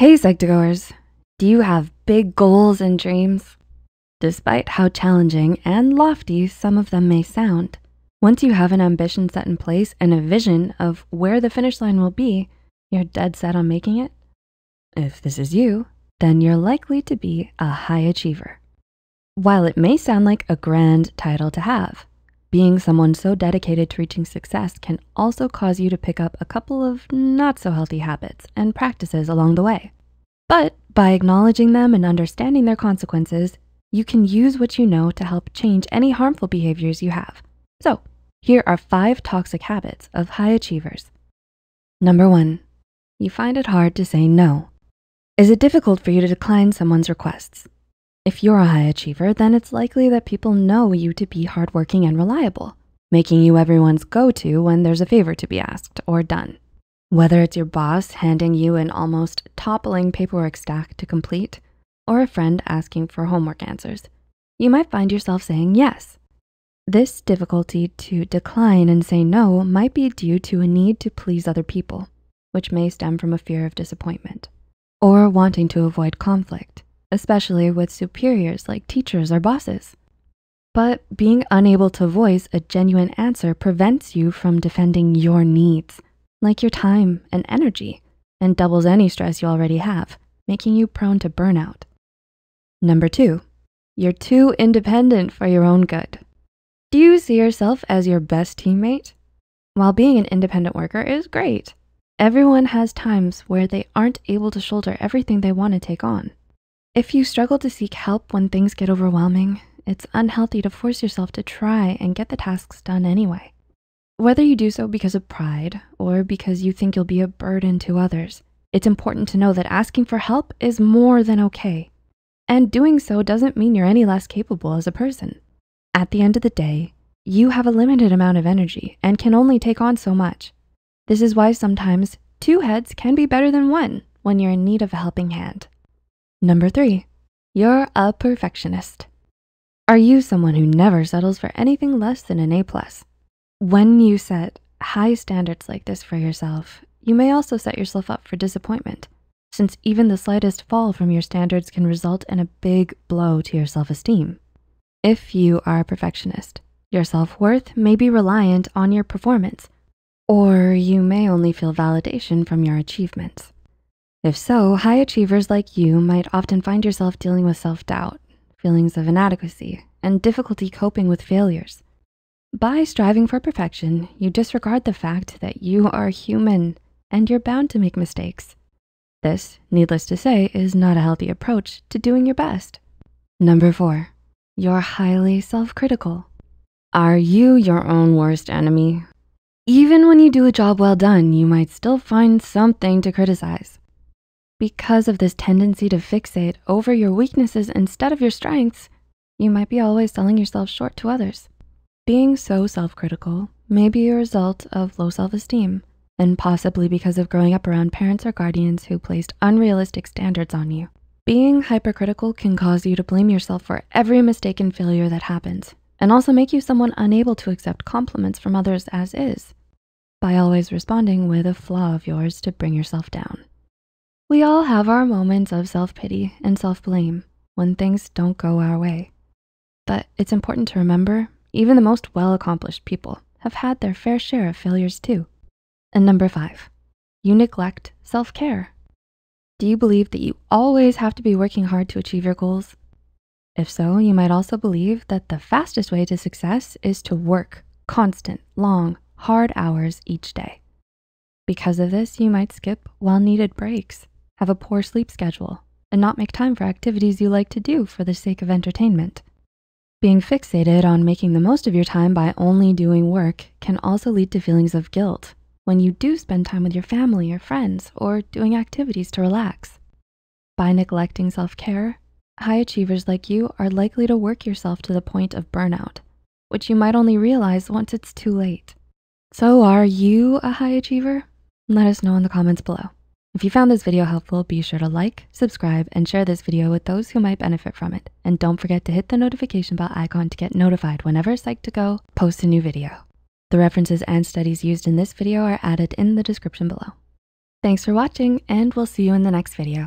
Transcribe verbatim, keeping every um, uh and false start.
Hey Psych to Goers, do you have big goals and dreams? Despite how challenging and lofty some of them may sound, once you have an ambition set in place and a vision of where the finish line will be, you're dead set on making it. If this is you, then you're likely to be a high achiever. While it may sound like a grand title to have, being someone so dedicated to reaching success can also cause you to pick up a couple of not so healthy habits and practices along the way. But by acknowledging them and understanding their consequences, you can use what you know to help change any harmful behaviors you have. So here are five toxic habits of high achievers. Number one, you find it hard to say no. Is it difficult for you to decline someone's requests? If you're a high achiever, then it's likely that people know you to be hardworking and reliable, making you everyone's go-to when there's a favor to be asked or done. Whether it's your boss handing you an almost toppling paperwork stack to complete, or a friend asking for homework answers, you might find yourself saying yes. This difficulty to decline and say no might be due to a need to please other people, which may stem from a fear of disappointment or wanting to avoid conflict, especially with superiors like teachers or bosses. But being unable to voice a genuine answer prevents you from defending your needs, like your time and energy, and doubles any stress you already have, making you prone to burnout. Number two, you're too independent for your own good. Do you see yourself as your best teammate? While being an independent worker is great, everyone has times where they aren't able to shoulder everything they want to take on. If you struggle to seek help when things get overwhelming, it's unhealthy to force yourself to try and get the tasks done anyway. Whether you do so because of pride or because you think you'll be a burden to others, it's important to know that asking for help is more than okay. And doing so doesn't mean you're any less capable as a person. At the end of the day, you have a limited amount of energy and can only take on so much. This is why sometimes two heads can be better than one when you're in need of a helping hand. Number three, you're a perfectionist. Are you someone who never settles for anything less than an A plus? When you set high standards like this for yourself, you may also set yourself up for disappointment, since even the slightest fall from your standards can result in a big blow to your self-esteem. If you are a perfectionist, your self-worth may be reliant on your performance, or you may only feel validation from your achievements. If so, high achievers like you might often find yourself dealing with self-doubt, feelings of inadequacy, and difficulty coping with failures. By striving for perfection, you disregard the fact that you are human and you're bound to make mistakes. This, needless to say, is not a healthy approach to doing your best. Number four, you're highly self-critical. Are you your own worst enemy? Even when you do a job well done, you might still find something to criticize. Because of this tendency to fixate over your weaknesses instead of your strengths, you might be always selling yourself short to others. Being so self-critical may be a result of low self-esteem, and possibly because of growing up around parents or guardians who placed unrealistic standards on you. Being hypercritical can cause you to blame yourself for every mistake and failure that happens, and also make you someone unable to accept compliments from others as is, by always responding with a flaw of yours to bring yourself down. We all have our moments of self-pity and self-blame when things don't go our way. But it's important to remember, even the most well-accomplished people have had their fair share of failures too. And number five, you neglect self-care. Do you believe that you always have to be working hard to achieve your goals? If so, you might also believe that the fastest way to success is to work constant, long, hard hours each day. Because of this, you might skip well-needed breaks, have a poor sleep schedule, and not make time for activities you like to do for the sake of entertainment. Being fixated on making the most of your time by only doing work can also lead to feelings of guilt when you do spend time with your family or friends or doing activities to relax. By neglecting self-care, high achievers like you are likely to work yourself to the point of burnout, which you might only realize once it's too late. So are you a high achiever? Let us know in the comments below. If you found this video helpful, be sure to like, subscribe, and share this video with those who might benefit from it. And don't forget to hit the notification bell icon to get notified whenever Psych to Go posts a new video. The references and studies used in this video are added in the description below. Thanks for watching, and we'll see you in the next video.